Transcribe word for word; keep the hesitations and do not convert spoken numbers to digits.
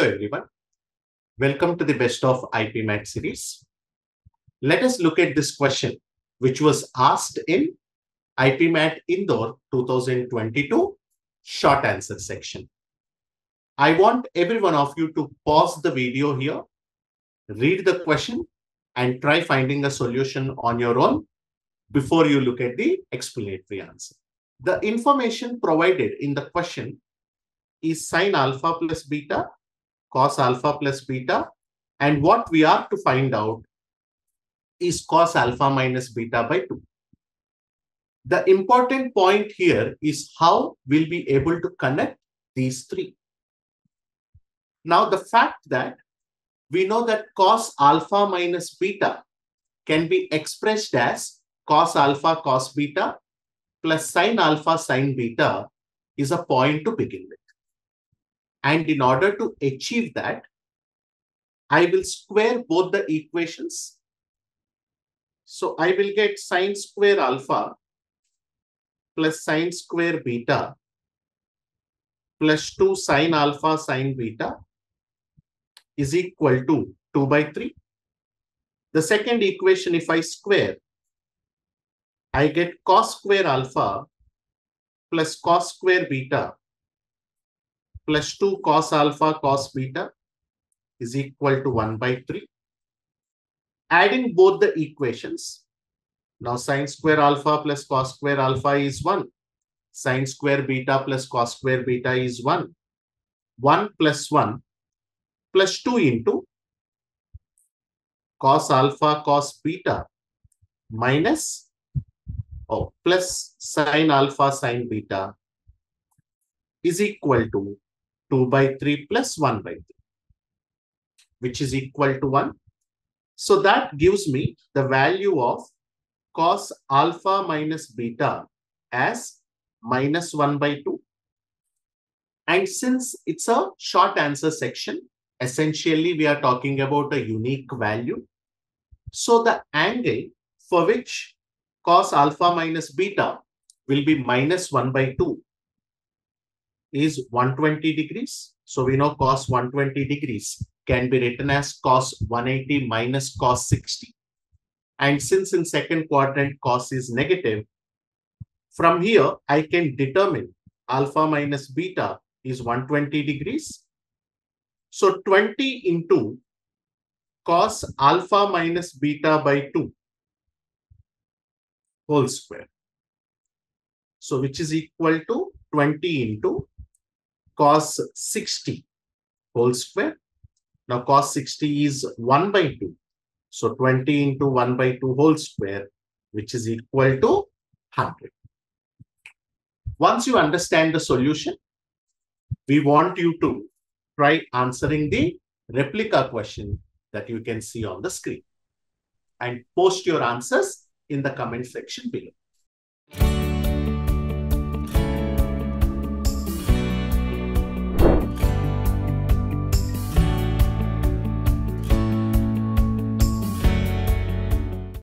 Hello everyone, welcome to the best of I P MAT series. Let us look at this question which was asked in I P MAT Indore twenty twenty-two short answer section. I want every one of you to pause the video here, read the question and try finding a solution on your own before you look at the explanatory answer. The information provided in the question is sine alpha plus beta, cos alpha plus beta, and what we are to find out is cos alpha minus beta by two. The important point here is how we'll be able to connect these three. Now, the fact that we know that cos alpha minus beta can be expressed as cos alpha cos beta plus sine alpha sine beta is a point to begin with. And in order to achieve that, I will square both the equations. So I will get sine square alpha plus sine square beta plus two sine alpha sine beta is equal to two by three. The second equation, if I square, I get cos square alpha plus cos square beta plus two cos alpha cos beta is equal to one by three. Adding both the equations. Now sine square alpha plus cos square alpha is one. Sine square beta plus cos square beta is one. one plus one plus two into cos alpha cos beta minus oh, plus sine alpha sine beta is equal to two by three plus one by three, which is equal to one. So that gives me the value of cos alpha minus beta as minus one by two. And since it's a short answer section, essentially we are talking about a unique value. So the angle for which cos alpha minus beta will be minus one by two is one hundred twenty degrees. So we know cos one hundred twenty degrees can be written as cos one hundred eighty minus cos sixty. And since in second quadrant cos is negative, from here I can determine alpha minus beta is one hundred twenty degrees. So twenty into cos alpha minus beta by two whole square. So which is equal to twenty into cos sixty whole square. Now cos sixty is one by two. So twenty into one by two whole square, which is equal to one hundred. Once you understand the solution, we want you to try answering the replica question that you can see on the screen and post your answers in the comment section below.